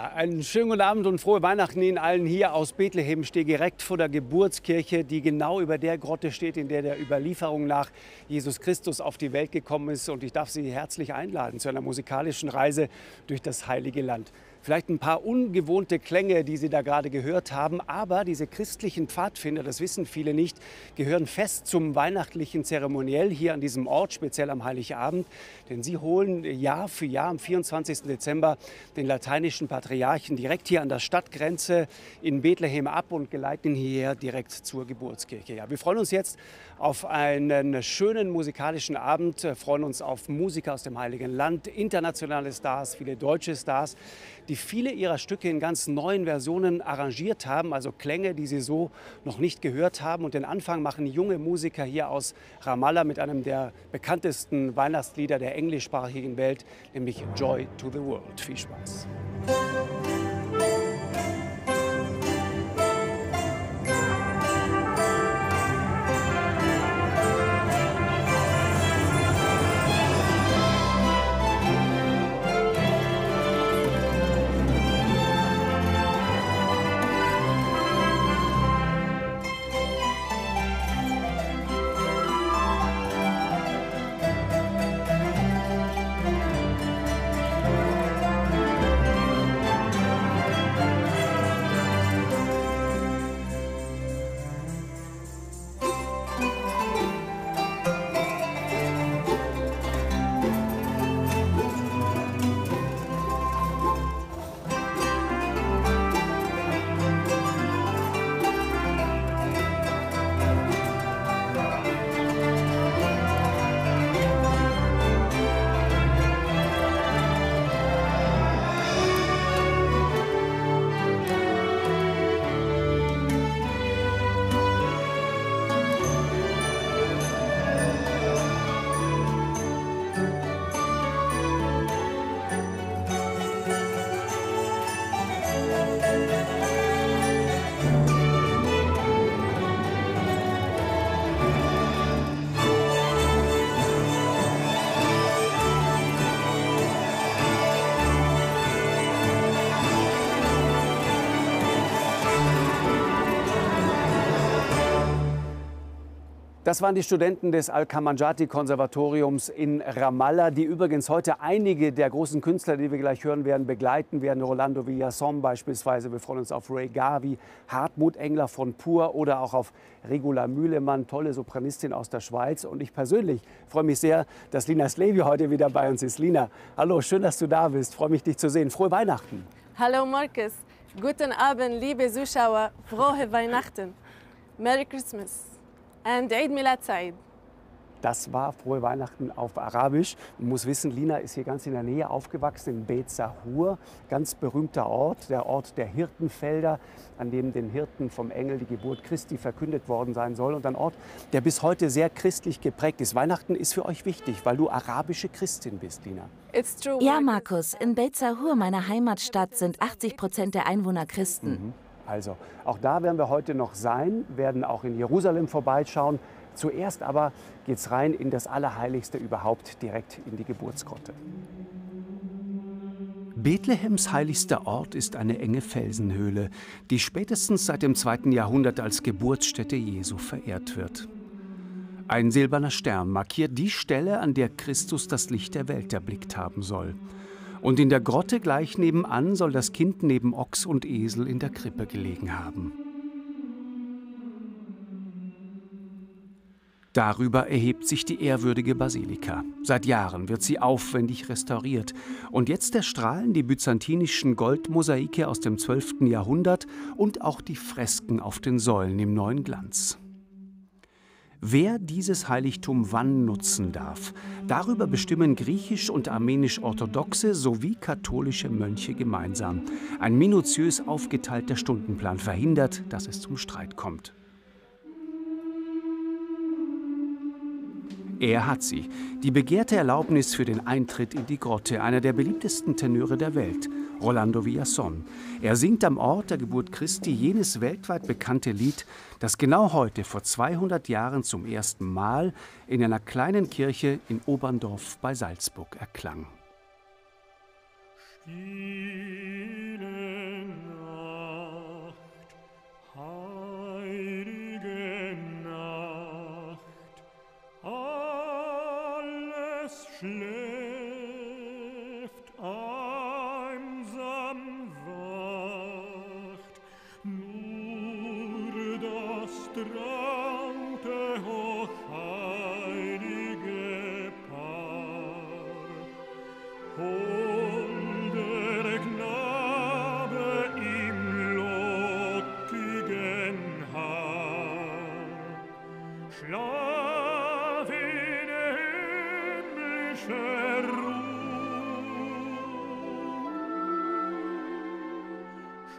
Ja, einen schönen guten Abend und frohe Weihnachten Ihnen allen hier aus Bethlehem. Ich stehe direkt vor der Geburtskirche, die genau über der Grotte steht, in der der Überlieferung nach Jesus Christus auf die Welt gekommen ist. Und ich darf Sie herzlich einladen zu einer musikalischen Reise durch das Heilige Land. Vielleicht ein paar ungewohnte Klänge, die Sie da gerade gehört haben, aber diese christlichen Pfadfinder, das wissen viele nicht, gehören fest zum weihnachtlichen Zeremoniell hier an diesem Ort, speziell am Heiligabend, denn sie holen Jahr für Jahr am 24. Dezember den lateinischen Patriarchen direkt hier an der Stadtgrenze in Bethlehem ab und geleiten ihn hierher direkt zur Geburtskirche. Ja, wir freuen uns jetzt auf einen schönen musikalischen Abend, freuen uns auf Musiker aus dem Heiligen Land, internationale Stars, viele deutsche Stars, die viele ihrer Stücke in ganz neuen Versionen arrangiert haben, also Klänge, die sie so noch nicht gehört haben. Und den Anfang machen junge Musiker hier aus Ramallah mit einem der bekanntesten Weihnachtslieder der englischsprachigen Welt, nämlich Joy to the World. Viel Spaß. Das waren die Studenten des Al-Kamandjati-Konservatoriums in Ramallah, die übrigens heute einige der großen Künstler, die wir gleich hören werden, begleiten werden. Rolando Villazón beispielsweise, wir freuen uns auf Ray Garvey, Hartmut Engler von PUR oder auch auf Regula Mühlemann, tolle Sopranistin aus der Schweiz. Und ich persönlich freue mich sehr, dass Lina Sleibi heute wieder bei uns ist. Lina, hallo, schön, dass du da bist, freue mich, dich zu sehen. Frohe Weihnachten. Hallo Markus, guten Abend, liebe Zuschauer, frohe Weihnachten. Merry Christmas. Und Eid Milad Said. Das war Frohe Weihnachten auf Arabisch. Man muss wissen, Lina ist hier ganz in der Nähe aufgewachsen, in Beit Sahur. Ganz berühmter Ort, der Ort der Hirtenfelder, an dem den Hirten vom Engel die Geburt Christi verkündet worden sein soll. Und ein Ort, der bis heute sehr christlich geprägt ist. Weihnachten ist für euch wichtig, weil du arabische Christin bist, Lina. Ja, Markus, in Beit Sahur, meiner Heimatstadt, sind 80% der Einwohner Christen. Also, auch da werden wir heute noch sein, werden auch in Jerusalem vorbeischauen. Zuerst aber geht's rein in das Allerheiligste überhaupt, direkt in die Geburtsgrotte. Bethlehems heiligster Ort ist eine enge Felsenhöhle, die spätestens seit dem 2. Jahrhundert als Geburtsstätte Jesu verehrt wird. Ein silberner Stern markiert die Stelle, an der Christus das Licht der Welt erblickt haben soll. Und in der Grotte gleich nebenan soll das Kind neben Ochs und Esel in der Krippe gelegen haben. Darüber erhebt sich die ehrwürdige Basilika. Seit Jahren wird sie aufwendig restauriert. Und jetzt erstrahlen die byzantinischen Goldmosaike aus dem 12. Jahrhundert und auch die Fresken auf den Säulen im neuen Glanz. Wer dieses Heiligtum wann nutzen darf, darüber bestimmen griechisch- und armenisch-orthodoxe sowie katholische Mönche gemeinsam. Ein minutiös aufgeteilter Stundenplan verhindert, dass es zum Streit kommt. Er hat sie, die begehrte Erlaubnis für den Eintritt in die Grotte, einer der beliebtesten Tenöre der Welt, Rolando Villazón. Er singt am Ort der Geburt Christi jenes weltweit bekannte Lied, das genau heute vor 200 Jahren zum ersten Mal in einer kleinen Kirche in Oberndorf bei Salzburg erklang. Stille. schläft einsam wacht, nur das traute hochheilige Paar. Holder Knabe im lockigen Haar, schlaf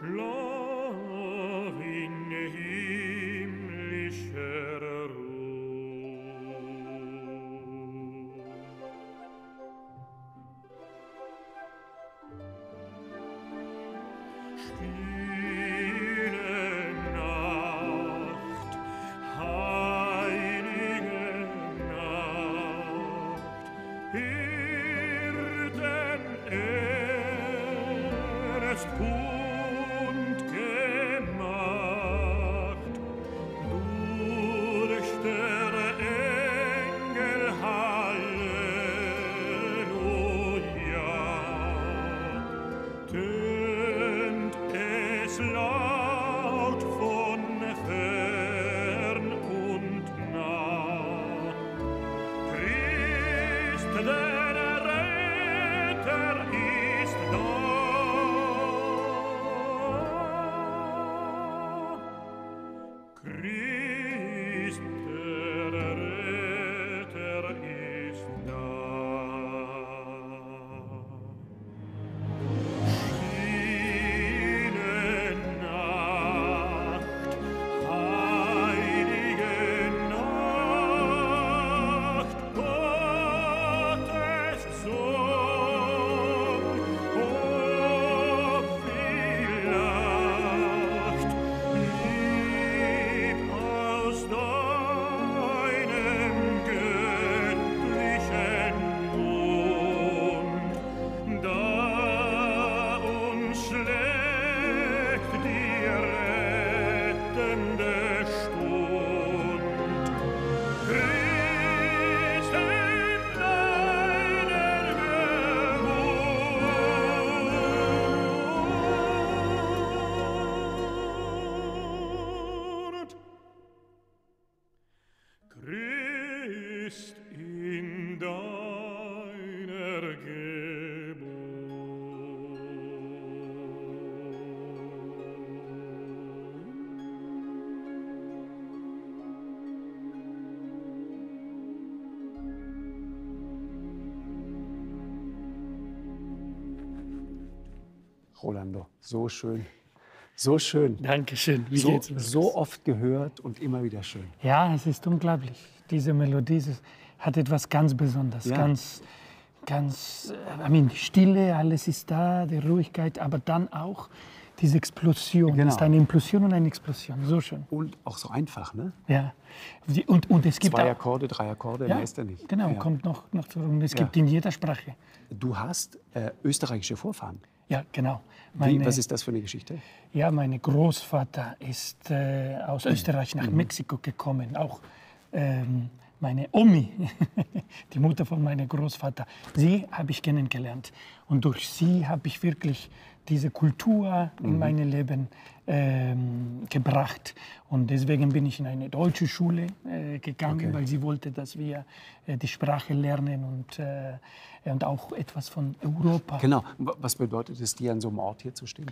in himmlischer Ruhe, schlaf in himmlischer Ruhe. Stille Nacht, heilige Nacht, Hirten erst kund gemacht, durch der Engel Halleluja, tönt es laut von fern und nah. Christ, der Retter, ist da. Christ, der Retter, ist da. Stille Nacht, heilige Nacht, Gottes Sohn, oh wie lacht, lieb aus deinem göttlichen Mund, da uns schlägt die rettende Stund. Christ in deiner Geburt. Christ in deiner Geburt. Rolando, so schön. So schön. Dankeschön. Wie So, geht's? so oft gehört und immer wieder schön. Ja, es ist unglaublich. Diese Melodie hat etwas ganz Besonderes, Ja. Die Stille, alles ist da, die Ruhigkeit, aber dann auch diese Explosion. Genau. Es ist eine Implosion und eine Explosion, so schön. Und auch so einfach, ne? Ja. Und es gibt 2 Akkorde, 3 Akkorde, mehr ist da nicht. Genau, Ja. kommt noch zurück. Es gibt in jeder Sprache. Du hast österreichische Vorfahren. Ja, genau. Was ist das für eine Geschichte? Ja, mein Großvater ist aus Österreich nach Mexiko gekommen, auch meine Omi, die Mutter von meinem Großvater, sie habe ich kennengelernt. Und durch sie habe ich wirklich diese Kultur in mein Leben gebracht. Und deswegen bin ich in eine deutsche Schule gegangen, weil sie wollte, dass wir die Sprache lernen und auch etwas von Europa. Genau. Was bedeutet es dir, an so einem Ort hier zu stehen?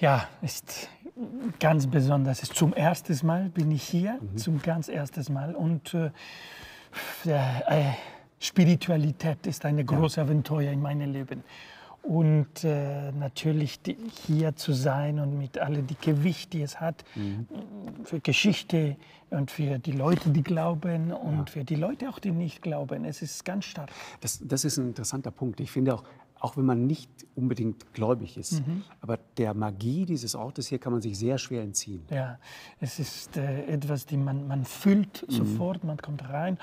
Ja, ist ganz besonders. Zum ersten Mal bin ich hier, zum ganz ersten Mal. Und Spiritualität ist eine große Abenteuer in meinem Leben. Und natürlich hier zu sein und mit all dem Gewicht, die es hat, für Geschichte und für die Leute, die glauben und für die Leute auch, die nicht glauben. Es ist ganz stark. Das ist ein interessanter Punkt. Ich finde auch wenn man nicht unbedingt gläubig ist. Aber der Magie dieses Ortes hier kann man sich sehr schwer entziehen. Ja, es ist etwas, die man fühlt sofort, man kommt rein.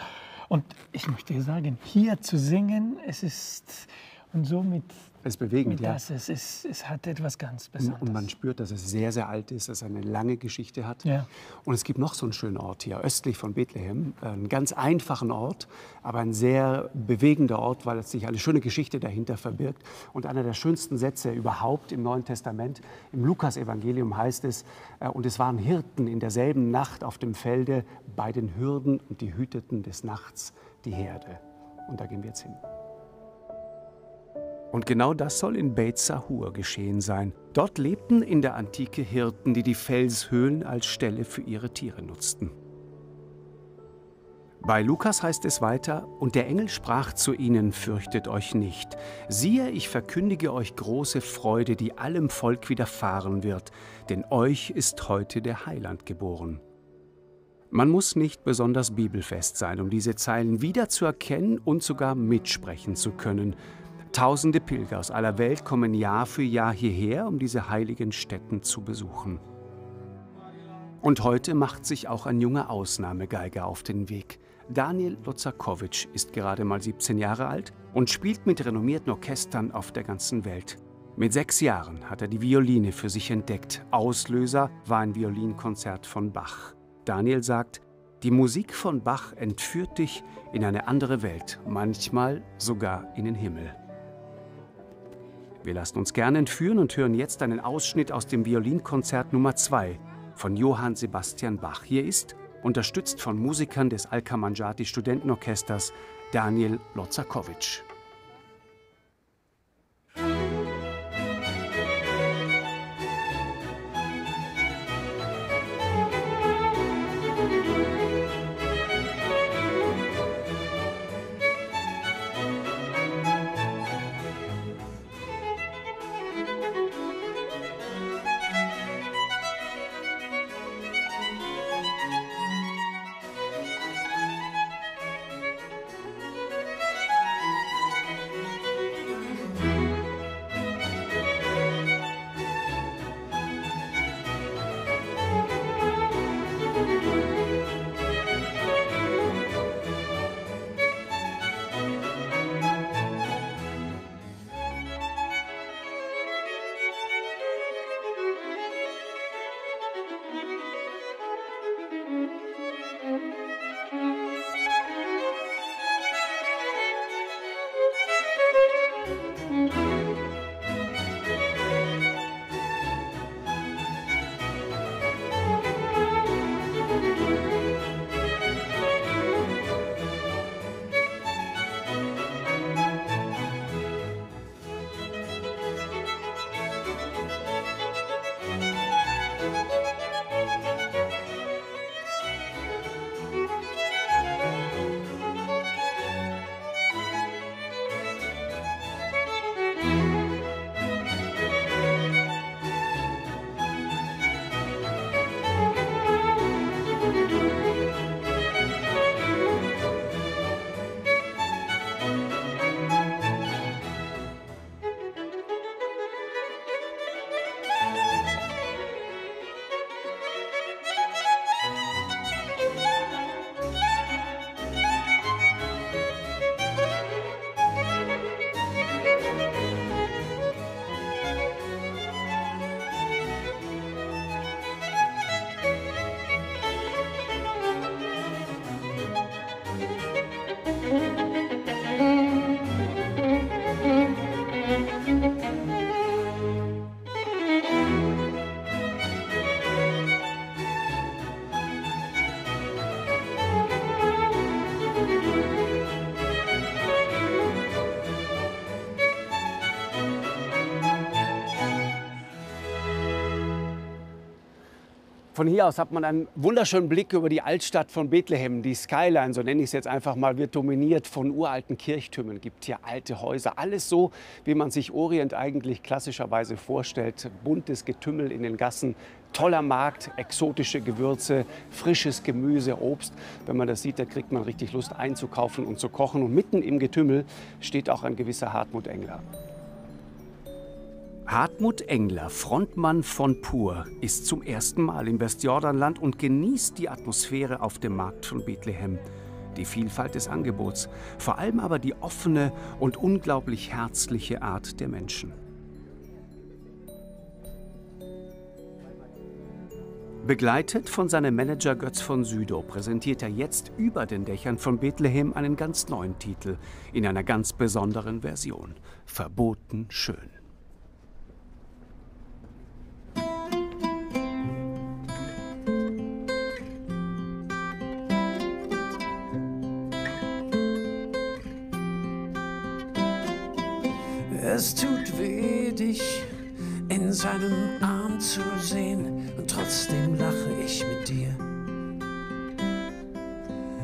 Und ich möchte sagen, hier zu singen, es ist Und somit, es bewegend, ja. Es hat etwas ganz Besonderes. Und man spürt, dass es sehr, sehr alt ist, dass es eine lange Geschichte hat. Ja. Und es gibt noch so einen schönen Ort hier, östlich von Bethlehem. Einen ganz einfachen Ort, aber ein sehr bewegender Ort, weil es sich eine schöne Geschichte dahinter verbirgt. Und einer der schönsten Sätze überhaupt im Neuen Testament, im Lukas-Evangelium heißt es, und es waren Hirten in derselben Nacht auf dem Felde bei den Hürden und die hüteten des Nachts die Herde. Und da gehen wir jetzt hin. Und genau das soll in Beit Sahur geschehen sein. Dort lebten in der Antike Hirten, die die Felshöhlen als Ställe für ihre Tiere nutzten. Bei Lukas heißt es weiter, und der Engel sprach zu ihnen, fürchtet euch nicht. Siehe, ich verkündige euch große Freude, die allem Volk widerfahren wird, denn euch ist heute der Heiland geboren. Man muss nicht besonders bibelfest sein, um diese Zeilen wiederzuerkennen und sogar mitsprechen zu können. Tausende Pilger aus aller Welt kommen Jahr für Jahr hierher, um diese heiligen Stätten zu besuchen. Und heute macht sich auch ein junger Ausnahmegeiger auf den Weg. Daniel Lozakovich ist gerade mal 17 Jahre alt und spielt mit renommierten Orchestern auf der ganzen Welt. Mit 6 Jahren hat er die Violine für sich entdeckt. Auslöser war ein Violinkonzert von Bach. Daniel sagt, die Musik von Bach entführt dich in eine andere Welt, manchmal sogar in den Himmel. Wir lassen uns gerne entführen und hören jetzt einen Ausschnitt aus dem Violinkonzert Nummer 2 von Johann Sebastian Bach. Hier ist, unterstützt von Musikern des Al-Kamandjati Studentenorchesters, Daniel Lozakovich. Von hier aus hat man einen wunderschönen Blick über die Altstadt von Bethlehem. Die Skyline, so nenne ich es jetzt einfach mal, wird dominiert von uralten Kirchtürmen. Es gibt hier alte Häuser, alles so, wie man sich Orient eigentlich klassischerweise vorstellt. Buntes Getümmel in den Gassen, toller Markt, exotische Gewürze, frisches Gemüse, Obst. Wenn man das sieht, da kriegt man richtig Lust einzukaufen und zu kochen. Und mitten im Getümmel steht auch ein gewisser Hartmut Engler. Hartmut Engler, Frontmann von PUR, ist zum ersten Mal im Westjordanland und genießt die Atmosphäre auf dem Markt von Bethlehem. die Vielfalt des Angebots, vor allem aber die offene und unglaublich herzliche Art der Menschen. Begleitet von seinem Manager Götz von Sydow präsentiert er jetzt über den Dächern von Bethlehem einen ganz neuen Titel in einer ganz besonderen Version: Verboten schön. Es tut weh, dich in seinem Arm zu sehen, und trotzdem lache ich mit dir.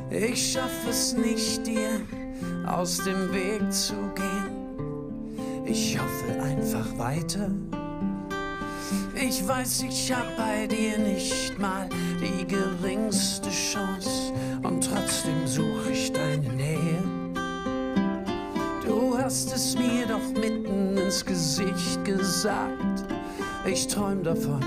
Ich schaffe es nicht, dir aus dem Weg zu gehen. Ich hoffe einfach weiter. Ich weiß, ich hab bei dir nicht mal die geringste Chance, und trotzdem suche ich deine Nähe. Du hast es mir doch mitten ins Gesicht gesagt. Ich träum davon,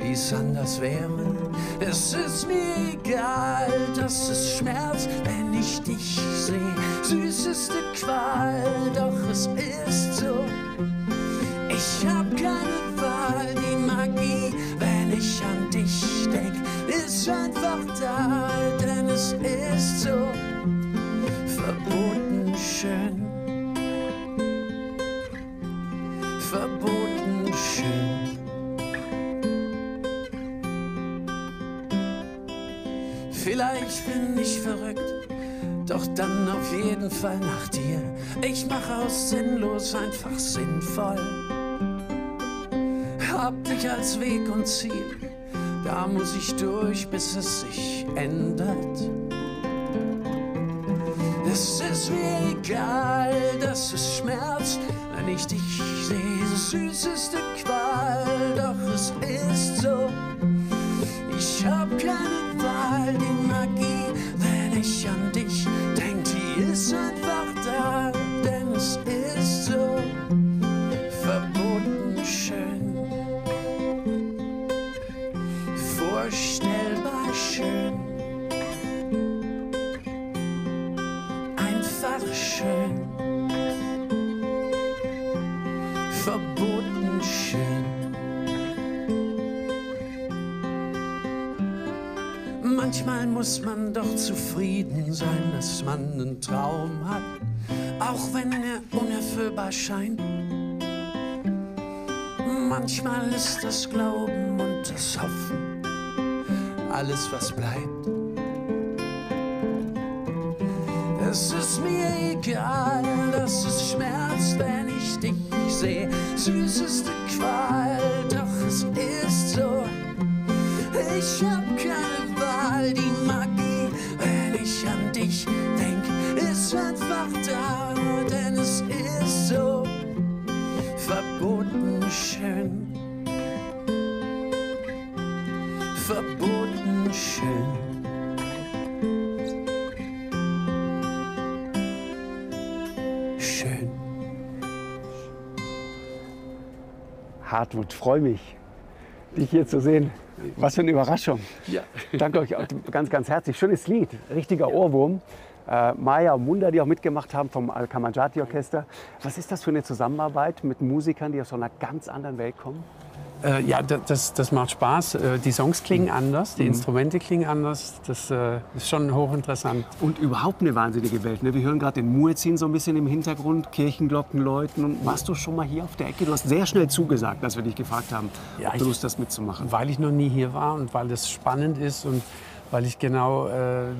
wie es anders wäre. Es ist mir egal, dass es schmerzt, wenn ich dich sehe. Süßeste Qual, doch es ist so. Ich hab keine Wahl, die Magie, wenn ich an dich denk, ist einfach da, denn es ist so. Verboten schön. Verboten schön. Vielleicht bin ich verrückt, doch dann auf jeden Fall nach dir. Ich mache aus sinnlos einfach sinnvoll. Hab dich als Weg und Ziel, da muss ich durch, bis es sich ändert. Es ist mir egal, dass es schmerzt, wenn ich dich sehe, süßeste Qual, doch es ist so. Ich hab keine Wahl, die Magie, wenn ich an dich denk, die ist einfach da, denn es ist so. Verboten schön, vorstellbar schön, einfach schön. Verboten schön. Manchmal muss man doch zufrieden sein, dass man einen Traum hat, auch wenn er unerfüllbar scheint. Manchmal ist das Glauben und das Hoffen alles, was bleibt. Es ist mir egal, dass es schmerzt, wenn ich dich sehe. Süßeste Qual, doch es ist so. Ich hab keine Wahl, die Magie, wenn ich an dich denk, ist einfach da, denn es ist so. Verboten schön. Verboten schön. Hartmut, freue mich, dich hier zu sehen. Was für eine Überraschung. Ja. Danke euch ganz, ganz herzlich. Schönes Lied, richtiger Ohrwurm. Maya und Munda, die auch mitgemacht haben vom Al-Kamandjati Orchester. Was ist das für eine Zusammenarbeit mit Musikern, die aus so einer ganz anderen Welt kommen? Ja, das macht Spaß. Die Songs klingen anders, die Instrumente klingen anders. Das ist schon hochinteressant. Und überhaupt eine wahnsinnige Welt. Ne? Wir hören gerade den Muezzin so ein bisschen im Hintergrund, Kirchenglocken läuten. Und warst du schon mal hier auf der Ecke? Du hast sehr schnell zugesagt, als wir dich gefragt haben, ja, ob du Lust hast, das mitzumachen. Weil ich noch nie hier war und weil das spannend ist und weil ich genau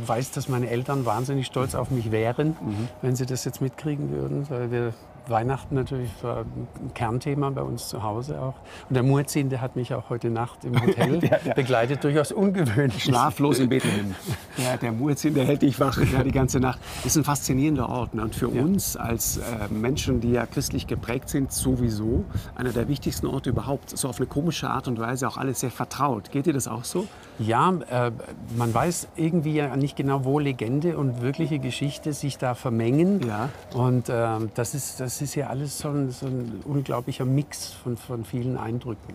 weiß, dass meine Eltern wahnsinnig stolz auf mich wären, wenn sie das jetzt mitkriegen würden. Weil wir Weihnachten natürlich war ein Kernthema bei uns zu Hause auch. Und der Muezzin, der hat mich auch heute Nacht im Hotel begleitet, durchaus ungewöhnlich. Schlaflos in Bethlehem. Ja, der Muezzin, der hält dich wach die ganze Nacht. Ist ein faszinierender Ort, ne? Und für uns als Menschen, die ja christlich geprägt sind, sowieso einer der wichtigsten Orte überhaupt. So auf eine komische Art und Weise auch alles sehr vertraut. Geht dir das auch so? Ja, man weiß irgendwie ja nicht genau, wo Legende und wirkliche Geschichte sich da vermengen. Ja. Und das ist ja alles so ein unglaublicher Mix von vielen Eindrücken.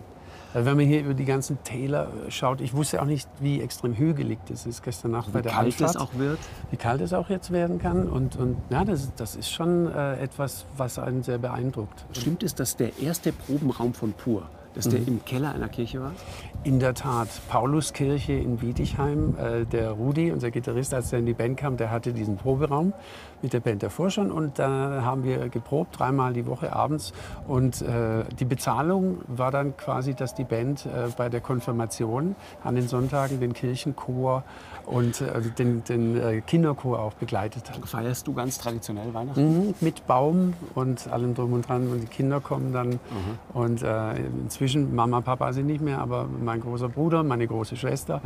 Wenn man hier über die ganzen Täler schaut, ich wusste auch nicht, wie extrem hügelig das ist gestern Nacht bei der Anfahrt. Wie kalt es auch wird. Wie kalt es auch jetzt werden kann. Und ja, das ist schon etwas, was einen sehr beeindruckt. Stimmt es, dass der erste Probenraum von PUR, dass der im Keller einer Kirche war? In der Tat. Pauluskirche in Bietigheim. Der Rudi, unser Gitarrist, als er in die Band kam, der hatte diesen Proberaum mit der Band davor schon. Und da haben wir geprobt, dreimal die Woche abends. Und die Bezahlung war dann quasi, dass die Band bei der Konfirmation an den Sonntagen den Kirchenchor und den Kinderchor auch begleitet hat. Feierst du ganz traditionell Weihnachten? Mhm, mit Baum und allem drum und dran. Und die Kinder kommen dann. Und inzwischen, Mama, Papa sind nicht mehr, aber mein großer Bruder, meine große Schwester.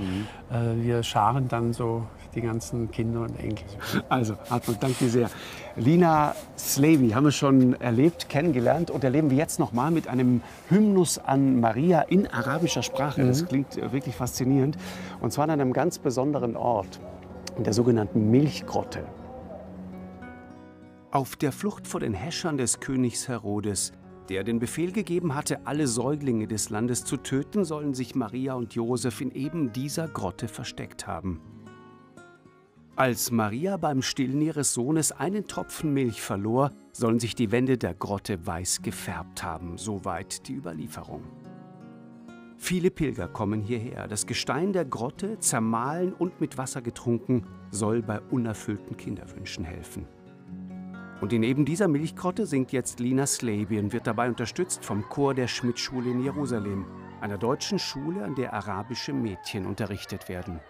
Wir scharen dann so die ganzen Kinder und Enkel. Also, Hartmut, danke dir sehr. Lina Sleibi haben wir schon erlebt, kennengelernt und erleben wir jetzt noch mal mit einem Hymnus an Maria in arabischer Sprache. Das klingt wirklich faszinierend. Und zwar an einem ganz besonderen Ort, in der sogenannten Milchgrotte. Auf der Flucht vor den Häschern des Königs Herodes, der den Befehl gegeben hatte, alle Säuglinge des Landes zu töten, sollen sich Maria und Josef in eben dieser Grotte versteckt haben. Als Maria beim Stillen ihres Sohnes einen Tropfen Milch verlor, sollen sich die Wände der Grotte weiß gefärbt haben, soweit die Überlieferung. Viele Pilger kommen hierher. Das Gestein der Grotte, zermahlen und mit Wasser getrunken, soll bei unerfüllten Kinderwünschen helfen. Und in eben dieser Milchgrotte singt jetzt Lina Sleibi und wird dabei unterstützt vom Chor der Schmidtschule in Jerusalem, einer deutschen Schule, an der arabische Mädchen unterrichtet werden.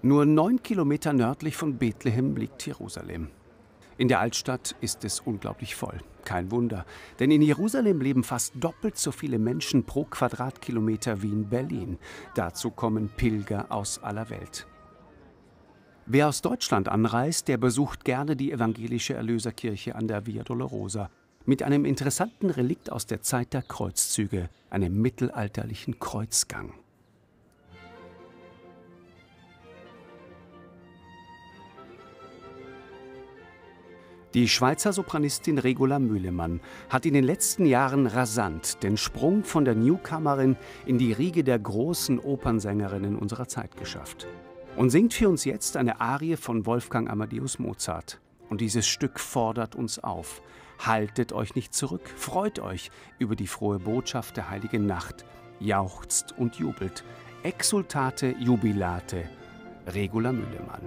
Nur 9 Kilometer nördlich von Bethlehem liegt Jerusalem. In der Altstadt ist es unglaublich voll. Kein Wunder, denn in Jerusalem leben fast doppelt so viele Menschen pro Quadratkilometer wie in Berlin. Dazu kommen Pilger aus aller Welt. Wer aus Deutschland anreist, der besucht gerne die evangelische Erlöserkirche an der Via Dolorosa mit einem interessanten Relikt aus der Zeit der Kreuzzüge, einem mittelalterlichen Kreuzgang. Die Schweizer Sopranistin Regula Mühlemann hat in den letzten Jahren rasant den Sprung von der Newcomerin in die Riege der großen Opernsängerinnen unserer Zeit geschafft und singt für uns jetzt eine Arie von Wolfgang Amadeus Mozart. Und dieses Stück fordert uns auf. Haltet euch nicht zurück, freut euch über die frohe Botschaft der heiligen Nacht, jauchzt und jubelt. Exultate, jubilate, Regula Mühlemann.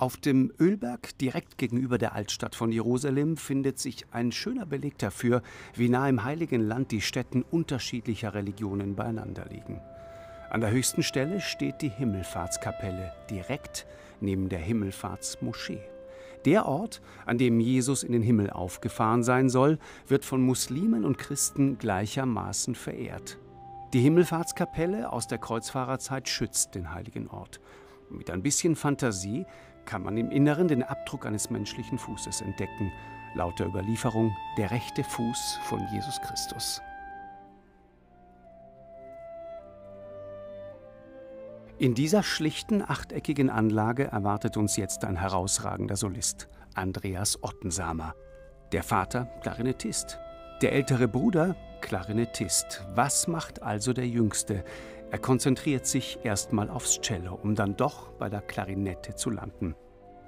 Auf dem Ölberg, direkt gegenüber der Altstadt von Jerusalem, findet sich ein schöner Beleg dafür, wie nah im Heiligen Land die Stätten unterschiedlicher Religionen beieinander liegen. An der höchsten Stelle steht die Himmelfahrtskapelle, direkt neben der Himmelfahrtsmoschee. Der Ort, an dem Jesus in den Himmel aufgefahren sein soll, wird von Muslimen und Christen gleichermaßen verehrt. Die Himmelfahrtskapelle aus der Kreuzfahrerzeit schützt den heiligen Ort. Mit ein bisschen Fantasie kann man im Inneren den Abdruck eines menschlichen Fußes entdecken, laut der Überlieferung der rechte Fuß von Jesus Christus. In dieser schlichten, achteckigen Anlage erwartet uns jetzt ein herausragender Solist, Andreas Ottensamer. Der Vater Klarinettist, der ältere Bruder Klarinettist. Was macht also der Jüngste? Er konzentriert sich erstmal aufs Cello, um dann doch bei der Klarinette zu landen.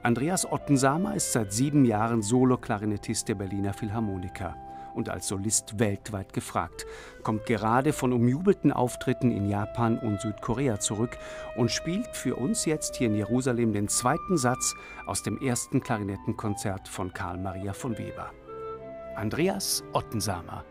Andreas Ottensamer ist seit 7 Jahren Solo-Klarinettist der Berliner Philharmoniker und als Solist weltweit gefragt, kommt gerade von umjubelten Auftritten in Japan und Südkorea zurück und spielt für uns jetzt hier in Jerusalem den 2. Satz aus dem 1. Klarinettenkonzert von Karl Maria von Weber. Andreas Ottensamer.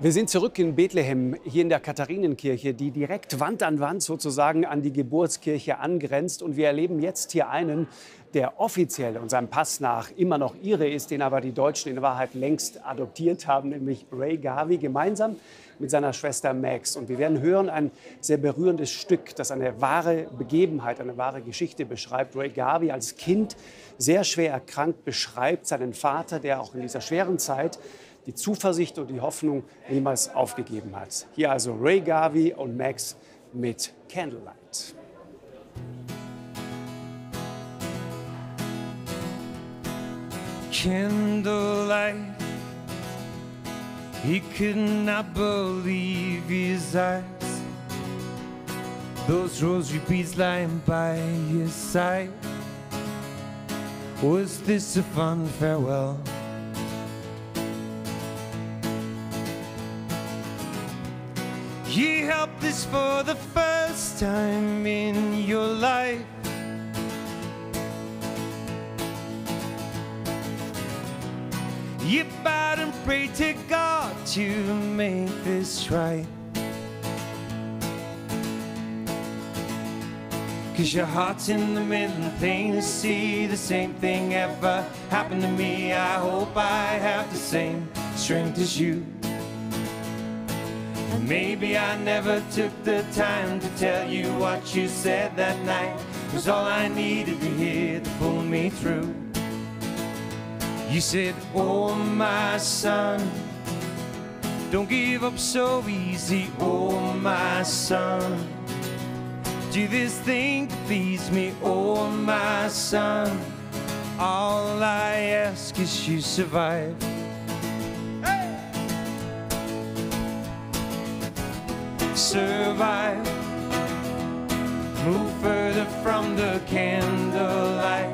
Wir sind zurück in Bethlehem, hier in der Katharinenkirche, die direkt Wand an Wand sozusagen an die Geburtskirche angrenzt. Und wir erleben jetzt hier einen, der offiziell und seinem Pass nach immer noch Ire ist, den aber die Deutschen in Wahrheit längst adoptiert haben, nämlich Ray Garvey, gemeinsam mit seiner Schwester Max. Und wir werden hören ein sehr berührendes Stück, das eine wahre Begebenheit, eine wahre Geschichte beschreibt. Ray Garvey als Kind, sehr schwer erkrankt, beschreibt seinen Vater, der auch in dieser schweren Zeit die Zuversicht und die Hoffnung niemals aufgegeben hat. Hier also Ray Garvey und Max mit Candlelight. Candlelight, he could not believe his eyes. Those rosary beads lying by his side. Was this a fond farewell? Ye helped this for the first time in your life. You bowed and prayed to God to make this right, 'cause your heart's in the middle and plain to see. The same thing ever happened to me. I hope I have the same strength as you. And maybe I never took the time to tell you what you said that night was all I needed to hear to pull me through. You said, "Oh, my son, don't give up so easy. Oh, my son, do this thing to please me. Oh, my son, all I ask is you survive." Hey! Survive. Move further from the candlelight.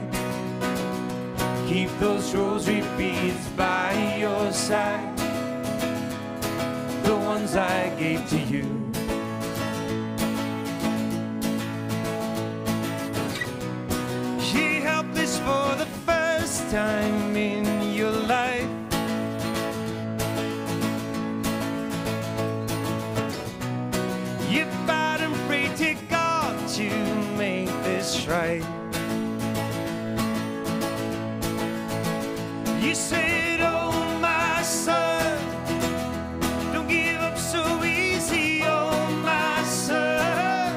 Keep those rosary beads by your side, the ones I gave to you. For the first time in your life, you bowed and prayed to God to make this right. You said, "Oh, my son, don't give up so easy. Oh, my son,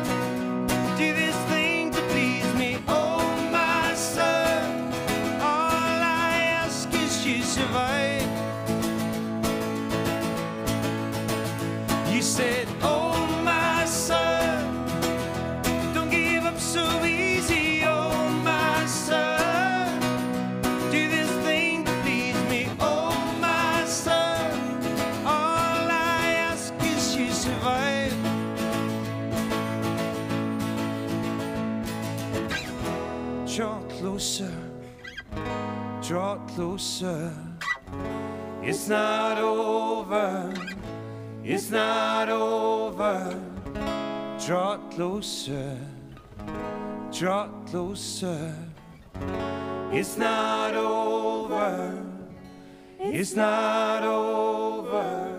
do this thing to please me. Oh, my son, you survive." You said, "Oh, my son, don't give up so easy. Oh, my son, do this thing to please me. Oh, my son, all I ask is you survive." Draw closer, draw closer, it's not over, it's not over. Draw closer, draw closer, it's not over, it's not over.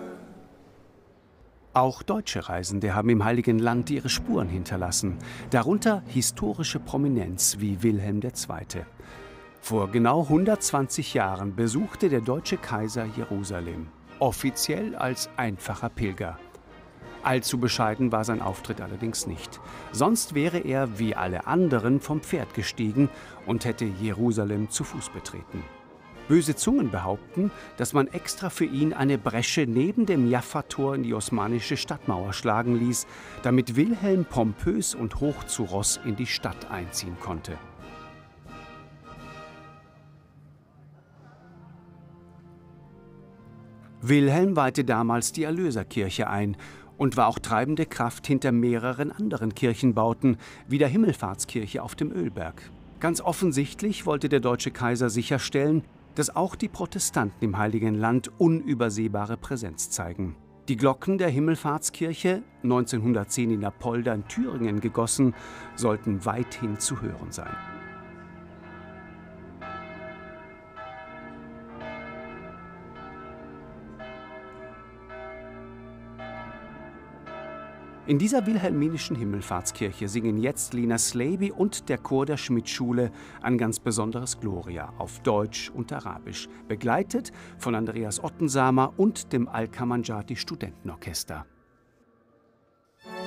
Auch deutsche Reisende haben im Heiligen Land ihre Spuren hinterlassen, darunter historische Prominenz wie Wilhelm II. Vor genau 120 Jahren besuchte der deutsche Kaiser Jerusalem, offiziell als einfacher Pilger. Allzu bescheiden war sein Auftritt allerdings nicht. Sonst wäre er, wie alle anderen, vom Pferd gestiegen und hätte Jerusalem zu Fuß betreten. Böse Zungen behaupten, dass man extra für ihn eine Bresche neben dem Jaffa-Tor in die osmanische Stadtmauer schlagen ließ, damit Wilhelm pompös und hoch zu Ross in die Stadt einziehen konnte. Wilhelm weihte damals die Erlöserkirche ein und war auch treibende Kraft hinter mehreren anderen Kirchenbauten, wie der Himmelfahrtskirche auf dem Ölberg. Ganz offensichtlich wollte der deutsche Kaiser sicherstellen, dass auch die Protestanten im Heiligen Land unübersehbare Präsenz zeigen. Die Glocken der Himmelfahrtskirche, 1910 in Apolda in Thüringen gegossen, sollten weithin zu hören sein. In dieser wilhelminischen Himmelfahrtskirche singen jetzt Lina Sleibi und der Chor der Schmidtschule ein ganz besonderes Gloria auf Deutsch und Arabisch, begleitet von Andreas Ottensamer und dem Al-Kamandjati Studentenorchester. Wieder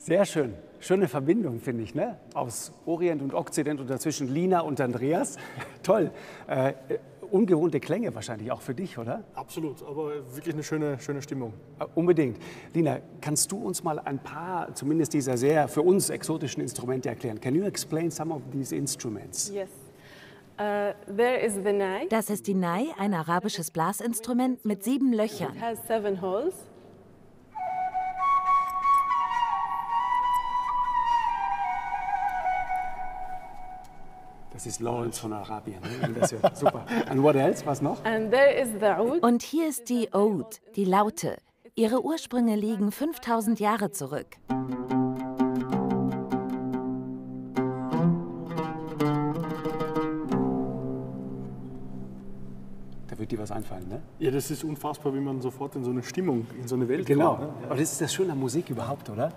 Sehr schön. Schöne Verbindung, finde ich, ne? Aus Orient und Okzident und dazwischen Lina und Andreas. Toll. Ungewohnte Klänge wahrscheinlich auch für dich, oder? Absolut, aber wirklich eine schöne Stimmung. Unbedingt. Lina, kannst du uns mal ein paar, zumindest dieser sehr für uns exotischen Instrumente erklären? Can you explain some of these instruments? Yes. There is the Nye. Das ist die Nye, ein arabisches Blasinstrument mit 7 Löchern. It has 7 holes. Das ist Lawrence von Arabien. Das ist super. And what else? Was noch? And there is the oud. Und hier ist die Oud, die Laute. Ihre Ursprünge liegen 5000 Jahre zurück. Wird dir was einfallen, ne? Ja, das ist unfassbar, wie man sofort in so eine Stimmung, in so eine Welt kommt. Genau, aber das ist das Schöne an Musik überhaupt, oder?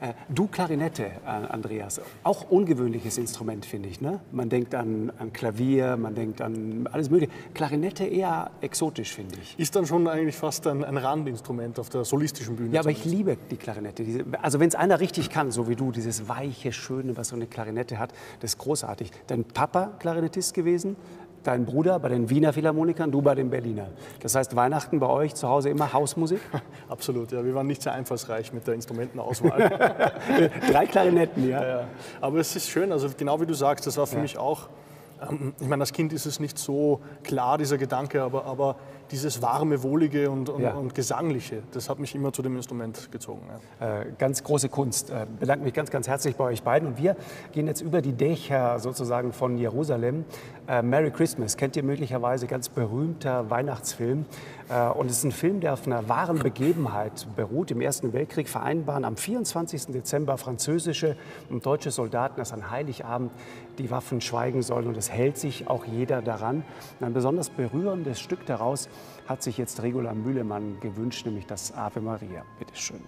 Ja. Du Klarinette, Andreas, auch ungewöhnliches Instrument, finde ich, ne? Man denkt an Klavier, man denkt an alles Mögliche. Klarinette eher exotisch, finde ich. Ist dann schon eigentlich fast ein Randinstrument auf der solistischen Bühne. Ja, aber ich liebe die Klarinette. Also wenn es einer richtig kann, so wie du, dieses weiche, schöne, was so eine Klarinette hat, das ist großartig. Dein Papa Klarinettist gewesen? Dein Bruder bei den Wiener Philharmonikern, du bei den Berliner. Das heißt, Weihnachten bei euch zu Hause immer Hausmusik? Absolut, ja. Wir waren nicht sehr einfallsreich mit der Instrumentenauswahl. 3 Klarinetten, ja. Ja. Aber es ist schön, also genau wie du sagst, das war für mich auch, ich meine, als Kind ist es nicht so klar, dieser Gedanke, aber dieses warme, wohlige und gesangliche, das hat mich immer zu dem Instrument gezogen. Ja. Ganz große Kunst. Bedanke mich ganz, ganz herzlich bei euch beiden. Und wir gehen jetzt über die Dächer sozusagen von Jerusalem. Merry Christmas kennt ihr möglicherweise, ganz berühmter Weihnachtsfilm. Und es ist ein Film, der auf einer wahren Begebenheit beruht. Im Ersten Weltkrieg vereinbaren am 24. Dezember französische und deutsche Soldaten, dass an Heiligabend die Waffen schweigen sollen. Und es hält sich auch jeder daran. Und ein besonders berührendes Stück daraus hat sich jetzt Regula Mühlemann gewünscht, nämlich das Ave Maria. Bitte schön.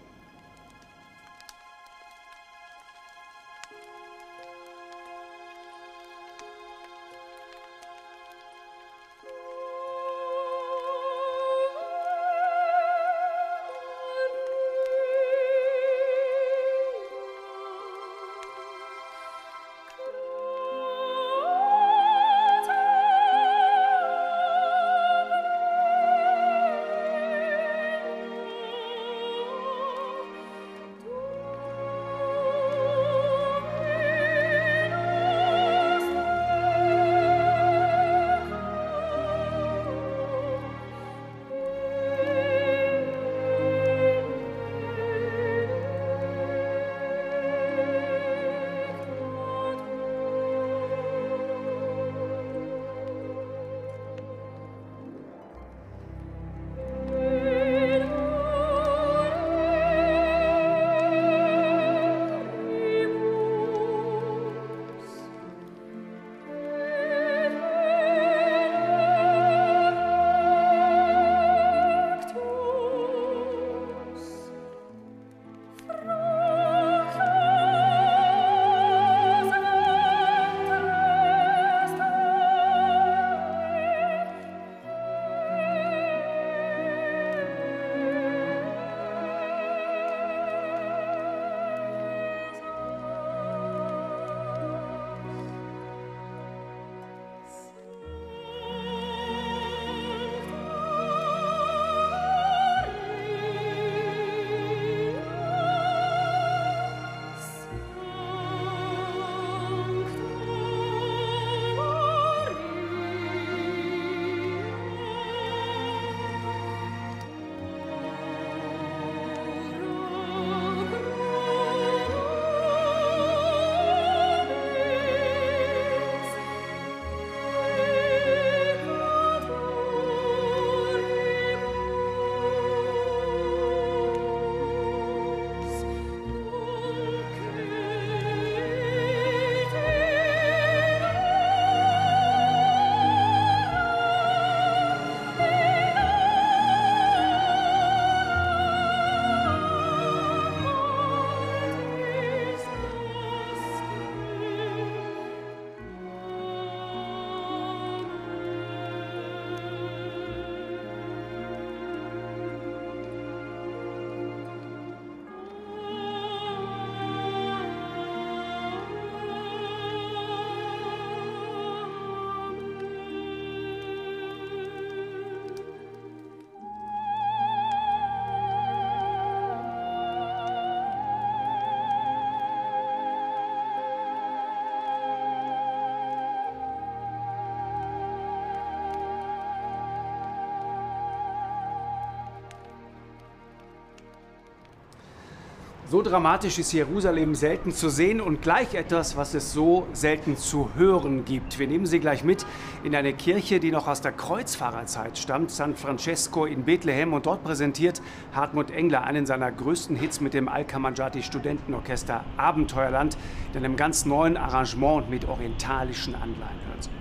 So dramatisch ist Jerusalem selten zu sehen und gleich etwas, was es so selten zu hören gibt. Wir nehmen Sie gleich mit in eine Kirche, die noch aus der Kreuzfahrerzeit stammt, San Francesco in Bethlehem. Und dort präsentiert Hartmut Engler einen seiner größten Hits mit dem Al-Kamandjati Studentenorchester Abenteuerland, in einem ganz neuen Arrangement und mit orientalischen Anleihen. Hören Sie mal.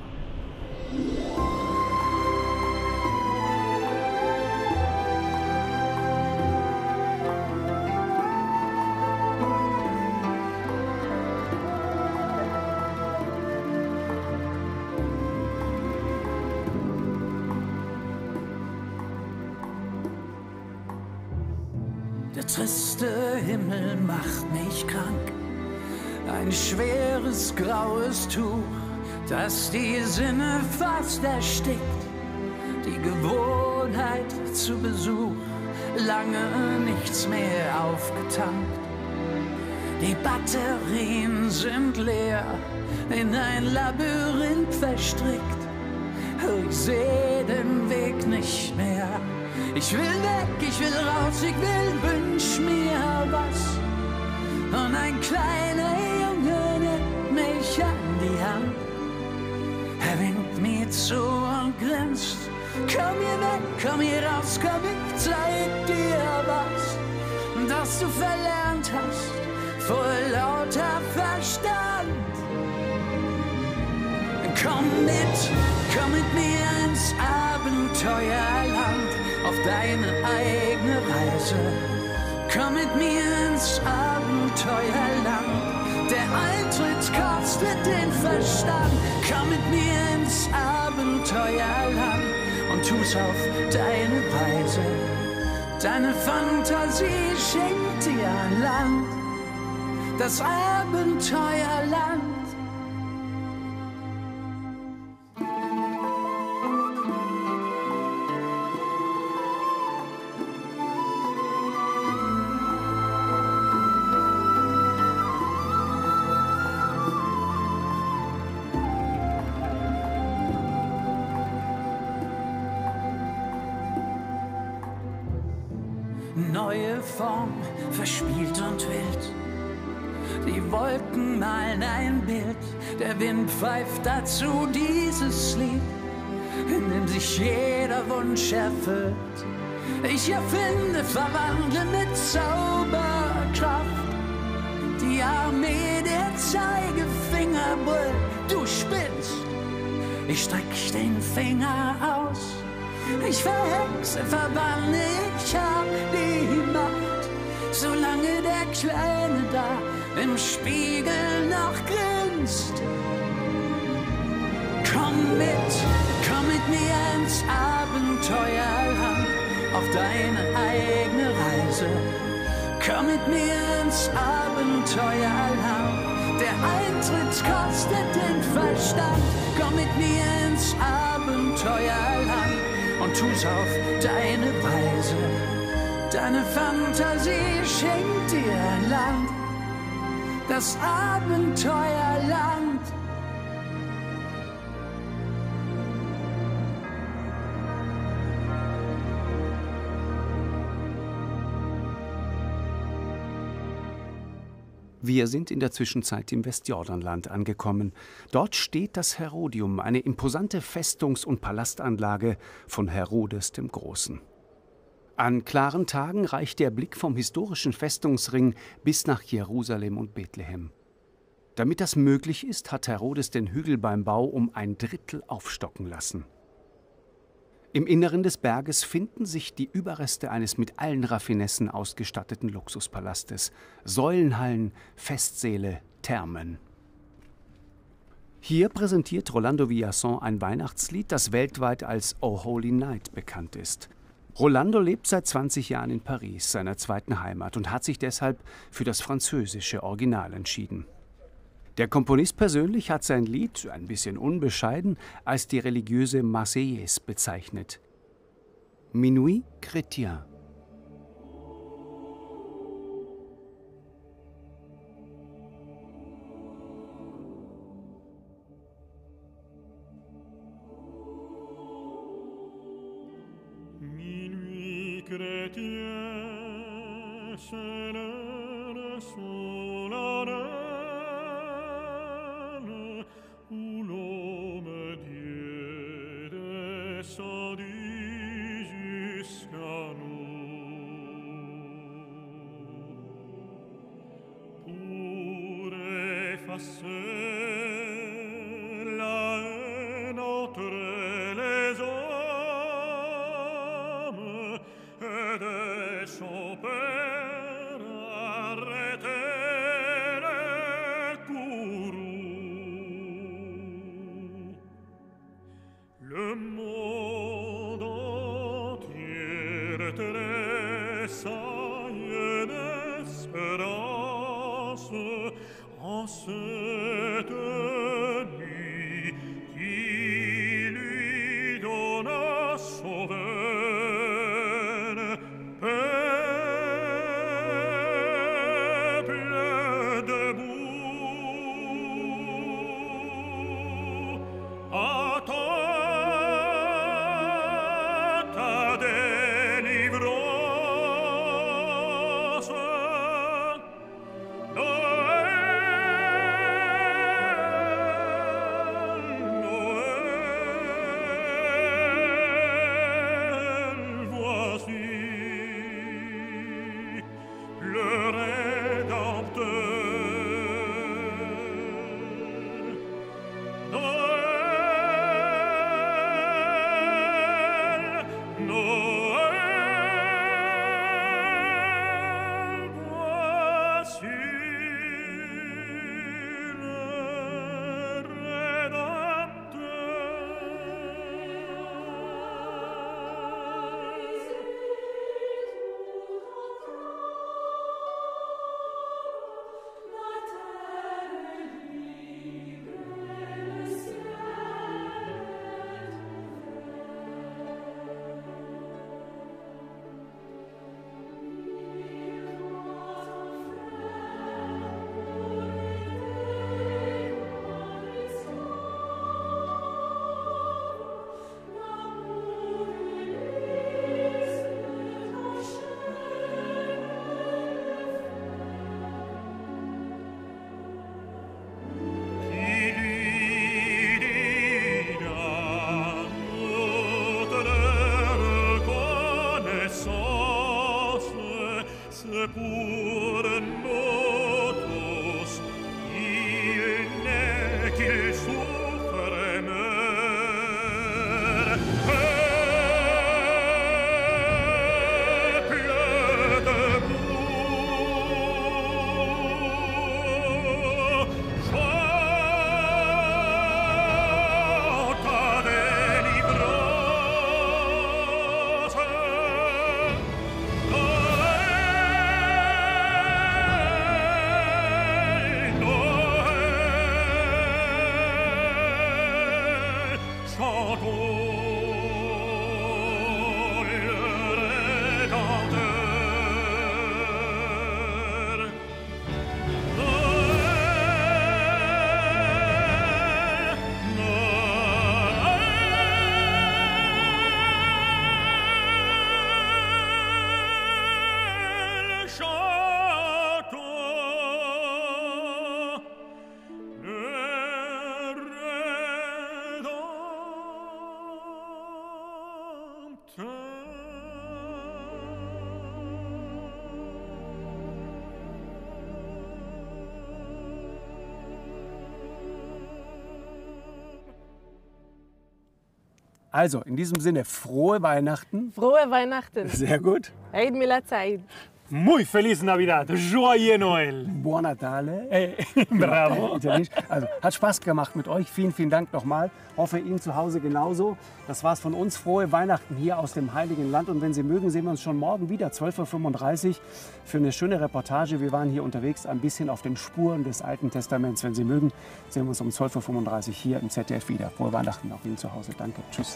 Der Himmel macht mich krank, ein schweres graues Tuch, das die Sinne fast erstickt, die Gewohnheit zu Besuch, lange nichts mehr aufgetankt, die Batterien sind leer, in ein Labyrinth verstrickt, ich seh den Weg nicht mehr. Ich will weg, ich will raus, ich will, wünsch mir was. Und ein kleiner Junge nimmt mich an die Hand. Er winkt mir zu und grinst. Komm hier weg, komm hier raus, komm, ich zeig dir was, das du verlernt hast, vor lauter Verstand. Komm mit mir ins Abenteuerland. Auf deine eigene Reise, komm mit mir ins Abenteuerland. Der Eintritt kostet den Verstand. Komm mit mir ins Abenteuerland und tu's auf deine Weise. Deine Fantasie schenkt dir ein Land, das Abenteuerland. Neue Form, verspielt und wild. Die Wolken malen ein Bild. Der Wind pfeift dazu dieses Lied, in dem sich jeder Wunsch erfüllt. Ich erfinde, verwandle mit Zauberkraft. Die Armee der Zeigefinger brüllt. Du spinnst, ich streck den Finger aus. Ich verhexe, verbanne, ich hab die Macht. Solange der Kleine da im Spiegel noch grinst. Komm mit mir ins Abenteuerland, auf deine eigene Reise. Komm mit mir ins Abenteuerland, der Eintritt kostet den Verstand. Komm mit mir ins Abenteuerland und tu's auf deine Weise. Deine Fantasie schenkt dir ein Land, das Abenteuerland. Wir sind in der Zwischenzeit im Westjordanland angekommen. Dort steht das Herodium, eine imposante Festungs- und Palastanlage von Herodes dem Großen. An klaren Tagen reicht der Blick vom historischen Festungsring bis nach Jerusalem und Bethlehem. Damit das möglich ist, hat Herodes den Hügel beim Bau um 1/3 aufstocken lassen. Im Inneren des Berges finden sich die Überreste eines mit allen Raffinessen ausgestatteten Luxuspalastes. Säulenhallen, Festsäle, Thermen. Hier präsentiert Rolando Villazón ein Weihnachtslied, das weltweit als O Holy Night bekannt ist. Rolando lebt seit 20 Jahren in Paris, seiner zweiten Heimat, und hat sich deshalb für das französische Original entschieden. Der Komponist persönlich hat sein Lied, ein bisschen unbescheiden, als die religiöse Marseillaise bezeichnet. Minuit Chrétien. Minuit Chrétien, c'est le Also, in diesem Sinne, frohe Weihnachten. Frohe Weihnachten. Sehr gut. Eid Milazaid. Muy feliz Navidad. Joyeux Noël. Buon Natale. Hey. Bravo. Also, hat Spaß gemacht mit euch. Vielen, vielen Dank nochmal. Hoffe, Ihnen zu Hause genauso. Das war's von uns. Frohe Weihnachten hier aus dem Heiligen Land. Und wenn Sie mögen, sehen wir uns schon morgen wieder, 12:35 Uhr, für eine schöne Reportage. Wir waren hier unterwegs, ein bisschen auf den Spuren des Alten Testaments. Wenn Sie mögen, sehen wir uns um 12:35 Uhr hier im ZDF wieder. Frohe Weihnachten auch Ihnen zu Hause. Danke. Tschüss.